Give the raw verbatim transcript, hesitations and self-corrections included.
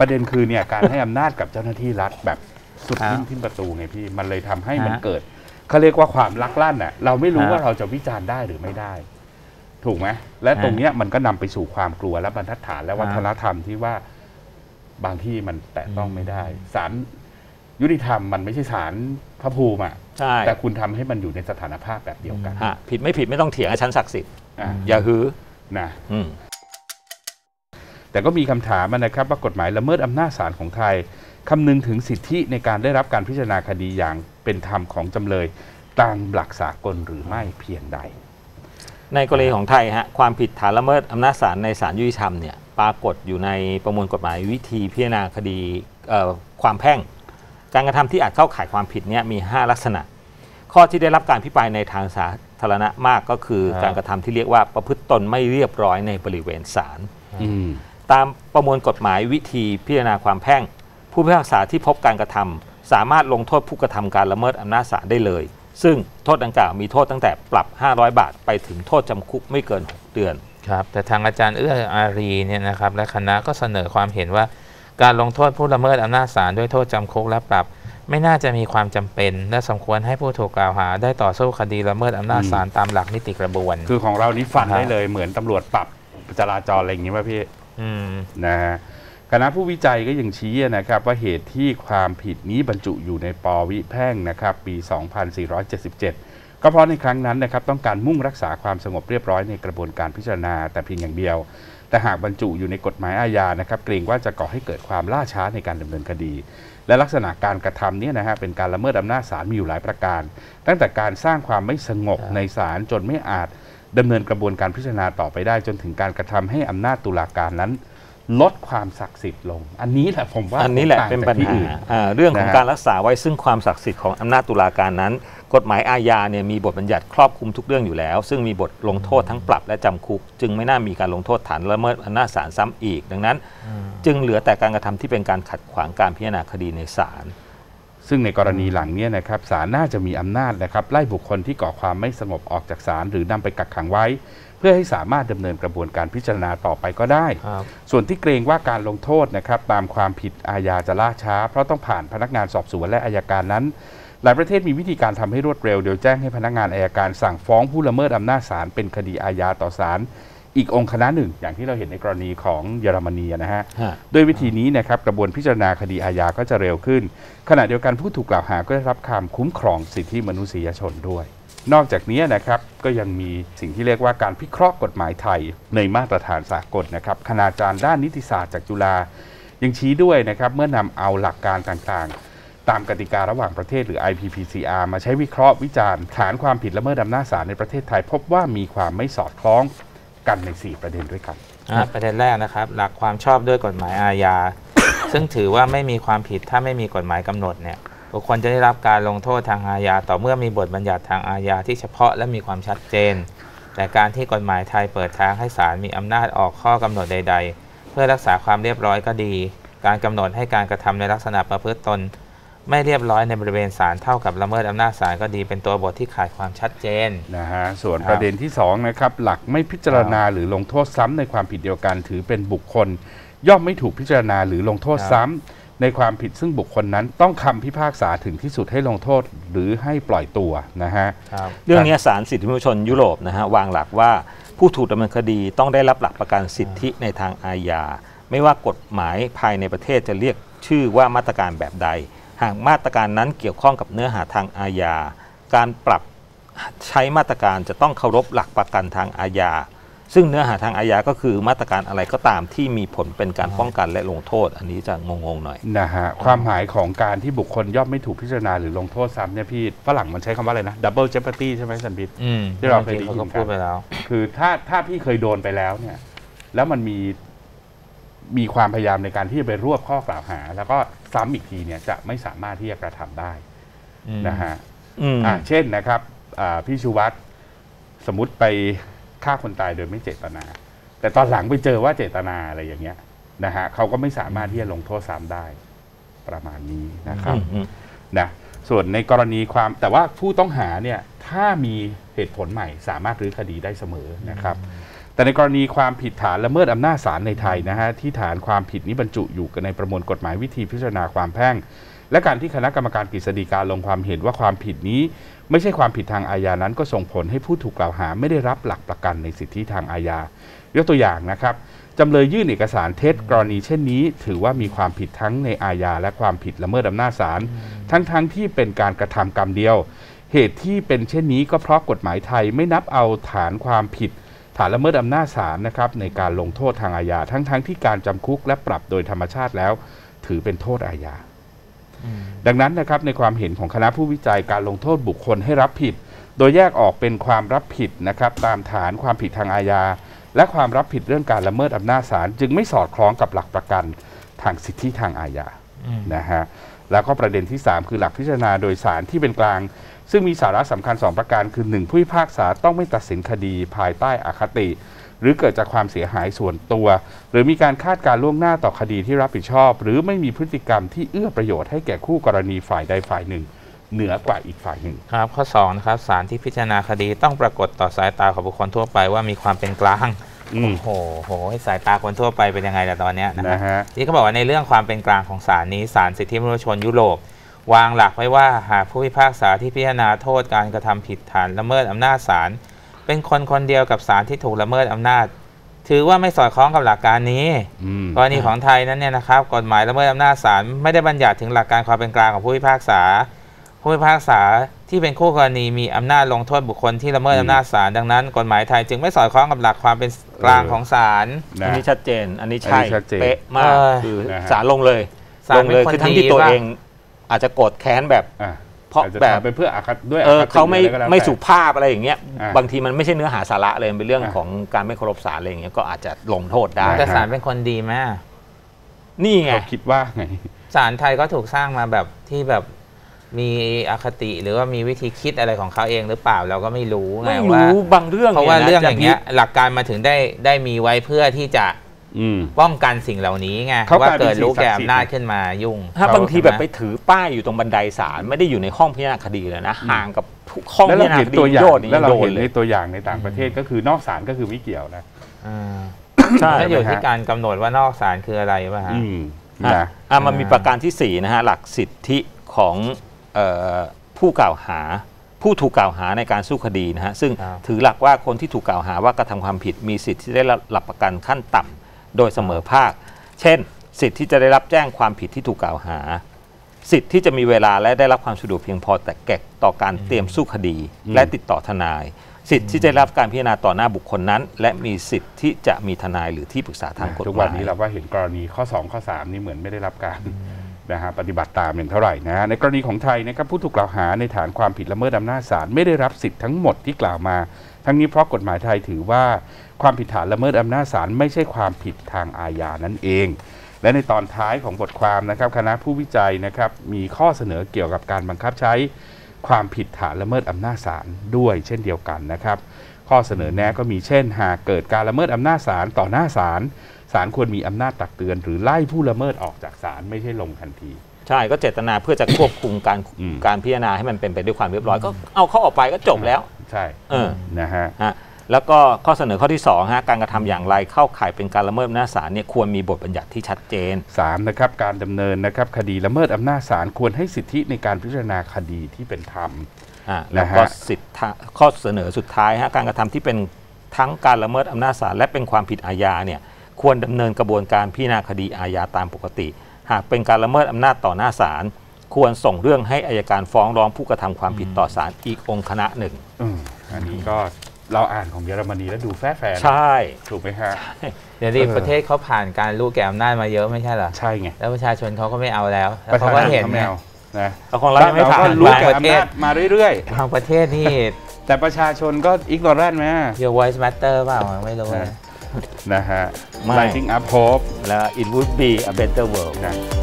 ประเด็นคือเนี่ยการให้อำนาจกับเจ้าหน้าที่รัฐแบบสุดทิ่มทิ่มประตูไงพี่มันเลยทำให้มันเกิดเขาเรียกว่าความลักลั่นน่ะเราไม่รู้ว่าเราจะวิจารณ์ได้หรือไม่ได้ถูกไหมและตรงเนี้ยมันก็นำไปสู่ความกลัวและบรรทัดฐานและวัฒนธรรมที่ว่าบางที่มันแตะต้องไม่ได้ศาลยุติธรรมมันไม่ใช่ศาลพระภูมิอ่ะแต่คุณทำให้มันอยู่ในสถานภาพแบบเดียวกันผิดไม่ผิดไม่ต้องเถียงชั้นศักดิ์สิทธิ์อย่าหือนะแต่ก็มีคำถามนะครับว่ากฎหมายละเมิดอำนาจศาลของไทยคำนึงถึงสิทธิในการได้รับการพิจารณาคดีอย่างเป็นธรรมของจำเลยตามหลักสากลหรือไม่เพียงใดในกรณีของไทยฮะความผิดฐานละเมิดอำนาจศาลในศาลยุติธรรมเนี่ยปรากฏอยู่ในประมวลกฎหมายวิธีพิจารณาคดีความแพ่งการกระทำที่อาจเข้าข่ายความผิดเนี่ยมีห้าลักษณะข้อที่ได้รับการพิจารณาในทางสาธารณะมากก็คือการกระทำที่เรียกว่าประพฤติตนไม่เรียบร้อยในบริเวณศาลตามประมวลกฎหมายวิธีพิจารณาความแพ่งผู้พิพากษาที่พบการกระทำสามารถลงโทษผู้กระทำการละเมิดอำนาจศาลได้เลยซึ่งโทษดังกล่าวมีโทษตั้งแต่ปรับห้าร้อยบาทไปถึงโทษจำคุกไม่เกินหกเดือนครับแต่ทางอาจารย์เอื้ออารีเนี่ยนะครับและคณะก็เสนอความเห็นว่าการลงโทษผู้ละเมิดอำนาจศาลด้วยโทษจำคุกและปรับไม่น่าจะมีความจำเป็นและสมควรให้ผู้ถูกกล่าวหาได้ต่อสู้คดีละเมิดอำนาจศาลตามหลักนิติกระบวนคือของเรานี้ฟันได้เลยเหมือนตำรวจปรับจราจรอะไรอย่างนี้ป่ะพี่นะฮะคณะผู้วิจัยก็ยังชี้นะครับว่าเหตุที่ความผิดนี้บรรจุอยู่ในปวิแพ่งนะครับปีสองพันสี่ร้อยเจ็ดสิบเจ็ดก็เพราะในครั้งนั้นนะครับต้องการมุ่งรักษาความสงบเรียบร้อยในกระบวนการพิจารณาแต่เพียงอย่างเดียวแต่หากบรรจุอยู่ในกฎหมายอาญานะครับเกรงว่าจะก่อให้เกิดความล่าช้าในการดำเนินคดีและลักษณะการกระทำนี้นะฮะเป็นการละเมิดอำนาจศาลมีอยู่หลายประการตั้งแต่การสร้างความไม่สงบในศาลจนไม่อาจดำเนินกระบวนการพิจารณาต่อไปได้จนถึงการกระทำให้อำนาจตุลาการนั้นลดความศักดิ์สิทธิ์ลงอันนี้แหละผมว่าอันนี้แหละเป็นปัญหาเรื่องของการรักษาไว้ซึ่งความศักดิ์สิทธิ์ของอำนาจตุลาการนั้นกฎหมายอาญาเนี่ยมีบทบัญญัติครอบคลุมทุกเรื่องอยู่แล้วซึ่งมีบทลงโทษทั้งปรับและจำคุกจึงไม่น่ามีการลงโทษฐานละเมิดอำนาจศาลซ้ำอีกดังนั้นจึงเหลือแต่การกระทำที่เป็นการขัดขวางการพิจารณาคดีในศาลซึ่งในกรณีหลังนี้นะครับศาลน่าจะมีอำนาจนะครับไล่บุคคลที่ก่อความไม่สงบออกจากศาลหรือนำไปกักขังไว้เพื่อให้สามารถดำเนินกระบวนการพิจารณาต่อไปก็ได้ส่วนที่เกรงว่าการลงโทษนะครับตามความผิดอาญาจะล่าช้าเพราะต้องผ่านพนักงานสอบสวนและอัยการนั้นหลายประเทศมีวิธีการทำให้รวดเร็วโดยแจ้งให้พนักงานอัยการสั่งฟ้องผู้ละเมิดอำนาจศาลเป็นคดีอาญาต่อศาลอีกองค์คณะหนึ่งอย่างที่เราเห็นในกรณีของเยอรมนีนะฮะด้วยวิธีนี้นะครับกระบวนพิจารณาคดีอาญาก็จะเร็วขึ้นขณะเดียวกันผู้ถูกกล่าวหาก็ได้รับความคุ้มครองสิทธิมนุษยชนด้วยนอกจากนี้นะครับก็ยังมีสิ่งที่เรียกว่าการพิเคราะห์กฎหมายไทยในมาตรฐานสากลนะครับคณาจารย์ด้านนิติศาสตร์จากจุฬายังชี้ด้วยนะครับเมื่อนำเอาหลักการต่างๆตามกติการะหว่างประเทศหรือ ไอ พี พี ซี อาร์ มาใช้วิเคราะห์วิจารณ์ฐานความผิดละเมิดอำนาจศาลในประเทศไทยพบว่ามีความไม่สอดคล้องกันในสี่ประเด็นด้วยกันประเด็นแรกนะครับหลักความชอบด้วยกฎหมายอาญา ซึ่งถือว่าไม่มีความผิดถ้าไม่มีกฎหมายกำหนดเนี่ยบุคคลจะได้รับการลงโทษทางอาญาต่อเมื่อมีบทบัญญัติทางอาญาที่เฉพาะและมีความชัดเจนแต่การที่กฎหมายไทยเปิดทางให้ศาลมีอำนาจออกข้อกำหนดใดๆเพื่อรักษาความเรียบร้อยก็ดีการกำหนดให้การกระทำในลักษณะประพฤติตนไม่เรียบร้อยในบริเวณศาลเท่ากับละเมิดอำนาจศาลก็ดีเป็นตัวบทที่ขาดความชัดเจนนะฮะส่วนประเด็นที่สองนะครับหลักไม่พิจารณาหรือลงโทษซ้ำในความผิดเดียวกันถือเป็นบุคคลย่อมไม่ถูกพิจารณาหรือลงโทษซ้ำในความผิดซึ่งบุคคลนั้นต้องคำพิพากษาถึงที่สุดให้ลงโทษหรือให้ปล่อยตัวนะฮะเรื่องนี้ศาลสิทธิมนุษยชนยุโรปนะฮะวางหลักว่าผู้ถูกดำเนินคดีต้องได้รับหลักประกันสิทธิในทางอาญาไม่ว่ากฎหมายภายในประเทศจะเรียกชื่อว่ามาตรการแบบใดหากมาตรการนั้นเกี่ยวข้องกับเนื้อหาทางอาญาการปรับใช้มาตรการจะต้องเคารพหลักประกันทางอาญาซึ่งเนื้อหาทางอาญาก็คือมาตรการอะไรก็ตามที่มีผลเป็นการป้องกันและลงโทษอันนี้จะงงๆหน่อยนะฮะความหมายของการที่บุคคลย่อมไม่ถูกพิจารณาหรือลงโทษซ้ำเนี่ยพี่ฝรั่งมันใช้คำว่าอะไรนะ double jeopardy ใช่ไหมสันบิดที่เราเคยได้ยินกันคือถ้าถ้าพี่เคยโดนไปแล้วเนี่ยแล้วมันมีมีความพยายามในการที่จะไปรวบข้อกล่าวหาแล้วก็ซ้ำอีกทีเนี่ยจะไม่สามารถที่จะกระทำได้นะฮะเช่นนะครับพี่ชูวัตรสมมติไปฆ่าคนตายโดยไม่เจตนาแต่ตอนหลังไปเจอว่าเจตนาอะไรอย่างเงี้ยนะฮะเขาก็ไม่สามารถที่จะลงโทษซ้ำได้ประมาณนี้นะครับนะส่วนในกรณีความแต่ว่าผู้ต้องหาเนี่ยถ้ามีเหตุผลใหม่สามารถรื้อคดีได้เสมอนะครับ แต่ในกรณีความผิดฐานละเมิดอำนาจศาลในไทยนะฮะที่ฐานความผิดนี้บรรจุอยู่ในประมวลกฎหมายวิธีพิจารณาความแพ่งและการที่คณะกรรมการกฤษฎีกาลงความเห็นว่าความผิดนี้ไม่ใช่ความผิดทางอาญานั้นก็ส่งผลให้ผู้ถูกกล่าวหาไม่ได้รับหลักประกันในสิทธิทางอาญายกตัวอย่างนะครับจำเลยยื่นเอกสารเท็จกรณีเช่นนี้ถือว่ามีความผิดทั้งในอาญาและความผิดละเมิดอำนาจศาลทั้งๆ ท, ที่เป็นการกระทำกรรมเดียวเหตุที่เป็นเช่นนี้ก็เพราะกฎหมายไทยไม่นับเอาฐานความผิดฐานละเมิดอำนาจศาลนะครับในการลงโทษทางอาญาทั้งๆ ท, ที่การจำคุกและปรับโดยธรรมชาติแล้วถือเป็นโทษอาญาดังนั้นนะครับในความเห็นของคณะผู้วิจัยการลงโทษบุคคลให้รับผิดโดยแยกออกเป็นความรับผิดนะครับตามฐานความผิดทางอาญาและความรับผิดเรื่องการละเมิดอำนาจศาลจึงไม่สอดคล้องกับหลักประกันทางสิทธิทางอาญานะฮะแล้วก็ประเด็นที่สามคือหลักพิจารณาโดยศาลที่เป็นกลางซึ่งมีสาระสำคัญสองประการคือหนึ่งผู้พิพากษาต้องไม่ตัดสินคดีภายใต้อคติหรือเกิดจากความเสียหายส่วนตัวหรือมีการคาดการล่วงหน้าต่อคดีที่รับผิดชอบหรือไม่มีพฤติกรรมที่เอื้อประโยชน์ให้แก่คู่กรณีฝ่ายใดฝ่ายหนึ่งเหนือกว่าอีกฝ่ายหนึ่งครับข้อสองนะครับศาลที่พิจารณาคดีต้องปรากฏต่อสายตาของบุคคลทั่วไปว่ามีความเป็นกลางโอ้โหโหสายตาคนทั่วไปเป็นยังไงล่ะตอนนี้นะฮะที่เขาบอกว่าในเรื่องความเป็นกลางของศาลนี้ศาลสิทธิมนุษยชนยุโรปวางหลักไว้ว่าหากผู้พิพากษาที่พิจารณาโทษการกระทำผิดฐานละเมิดอำนาจศาลเป็นคนคนเดียวกับศาลที่ถูกละเมิดอำนาจถือว่าไม่สอดคล้องกับหลักการนี้กรณีของไทยนั้นเนี่ยนะครับกฎหมายละเมิดอำนาจศาลไม่ได้บัญญัติถึงหลักการความเป็นกลางของผู้พิพากษาผู้พิพากษาที่เป็นคู่กรณีมีอำนาจลงโทษบุคคลที่ละเมิดอำนาจศาลดังนั้นกฎหมายไทยจึงไม่สอดคล้องกับหลักความเป็นกลางของศาลอันนี้ชัดเจนอันนี้ใช่เป๊ะมากคือศาลลงเลยลงเลยคือทั้งที่ตัวเองอาจจะโกรธแค้นแบบเพราะแบบเป็นเพื่ออาฆาตด้วยเขาไม่ไม่สุภาพอะไรอย่างเงี้ยบางทีมันไม่ใช่เนื้อหาสาระเลยเป็นเรื่องของการไม่เคารพศาลอะไรอย่างเงี้ยก็อาจจะลงโทษได้แต่ศาลเป็นคนดีไหมนี่ไงคิดว่าไงศาลไทยก็ถูกสร้างมาแบบที่แบบมีอคติหรือว่ามีวิธีคิดอะไรของเขาเองหรือเปล่าเราก็ไม่รู้ไงว่าบางเรื่องเพราะว่าเรื่องอย่างเงี้ยหลักการมาถึงได้ได้มีไว้เพื่อที่จะป้องกันสิ่งเหล่านี้ไงว่าเกิดรู้แก่อำนาจขึ้นมายุ่งถ้าบางทีแบบไปถือป้ายอยู่ตรงบันไดศาลไม่ได้อยู่ในห้องพิจารณาคดีเลยนะห่างกับห้องพิจารณาคดีโยนแล้วเราเห็นในตัวอย่างในต่างประเทศก็คือนอกศาลก็คือไม่เกี่ยวนะก็อยู่ที่การกำหนดว่านอกศาลคืออะไรป่ะฮะอ่ะมันมีประการที่สี่นะฮะหลักสิทธิของผู้กล่าวหาผู้ถูกกล่าวหาในการสู้คดีนะฮะซึ่งถือหลักว่าคนที่ถูกกล่าวหาว่ากระทำความผิดมีสิทธิ์ที่ได้รับประกันขั้นต่ำโดยเสมอภาคเช่นสิทธิ์ที่จะได้รับแจ้งความผิดที่ถูกกล่าวหาสิทธิ์ที่จะมีเวลาและได้รับความสะดวกเพียงพอแต่แก่ต่อการเตรียมสู้คดีและติดต่อทนายสิทธิ์ที่จะรับการพิจารณาต่อหน้าบุคคลนั้นและมีสิทธิ์ที่จะมีทนายหรือที่ปรึกษาทางกฎหมายทุกวันนี้เราว่าเห็นกรณีข้อสองข้อสามนี่เหมือนไม่ได้รับการนะฮะปฏิบัติตามอย่างเท่าไหร่นะในกรณีของไทยนะครับผู้ถูกกล่าวหาในฐานความผิดละเมิดอำนาจศาลไม่ได้รับสิทธิ์ทั้งหมดที่กล่าวมาทั้งนี้เพราะกฎหมายไทยถือว่าความผิดฐานละเมิดอำนาจศาลไม่ใช่ความผิดทางอาญานั่นเองและในตอนท้ายของบทความนะครับคณะผู้วิจัยนะครับมีข้อเสนอเกี่ยวกับการบังคับใช้ความผิดฐานละเมิดอำนาจศาลด้วยเช่นเดียวกันนะครับข้อเสนอแนะก็มีเช่นหากเกิดการละเมิดอำนาจศาลต่อหน้าศาลศาลควรมีอำนาจตักเตือนหรือไล่ผู้ละเมิดออกจากศาลไม่ใช่ลงทันทีใช่ก็เจตนาเพื่อจะควบคุมการการพิจารณาให้มันเป็นไปด้วยความเรียบร้อยก็เอาเขาออกไปก็จบแล้วใช่เออนะฮะแล้วก็ข้อเสนอข้อที่สองฮะการกระทำอย่างไรเข้าข่ายเป็นการละเมิดอำนาจศาลเนี่ยควรมีบทบัญญัติที่ชัดเจนสามนะครับการดำเนินนะครับคดีละเมิดอำนาจศาลควรให้สิทธิในการพิจารณาคดีที่เป็นธรรมแล้วก็สิทธิข้อเสนอสุดท้ายฮะการกระทำที่เป็นทั้งการละเมิดอำนาจศาลและเป็นความผิดอาญาเนี่ยควรดำเนินกระบวนการพิจารณาคดีอาญาตามปกติหากเป็นการละเมิดอำนาจต่อหน้าศาลควรส่งเรื่องให้อัยการฟ้องร้องผู้กระทำความผิดต่อศาลอีกองค์คณะหนึ่ง อ, อันนี้ก็เราอ่านของเยอรมนีแล้วดูแฝงใช่ถูกไหมฮะเดี๋ยวนี้ประเทศเขาผ่านการลูกแก่อำนาจมาเยอะไม่ใช่เหรอใช่ไงแล้วประชาชนเขาก็ไม่เอาแล้วเขาก็เห็นแมวนะเราของเราไม่ผ่านลูกแก่อำนาจมาเรื่อยๆทางประเทศนี่แต่ประชาชนก็อิกโนแรนต์ไหม Your voice matter เปล่าไม่รู้นะฮะ Lighting up hope และ It would be a better world นะ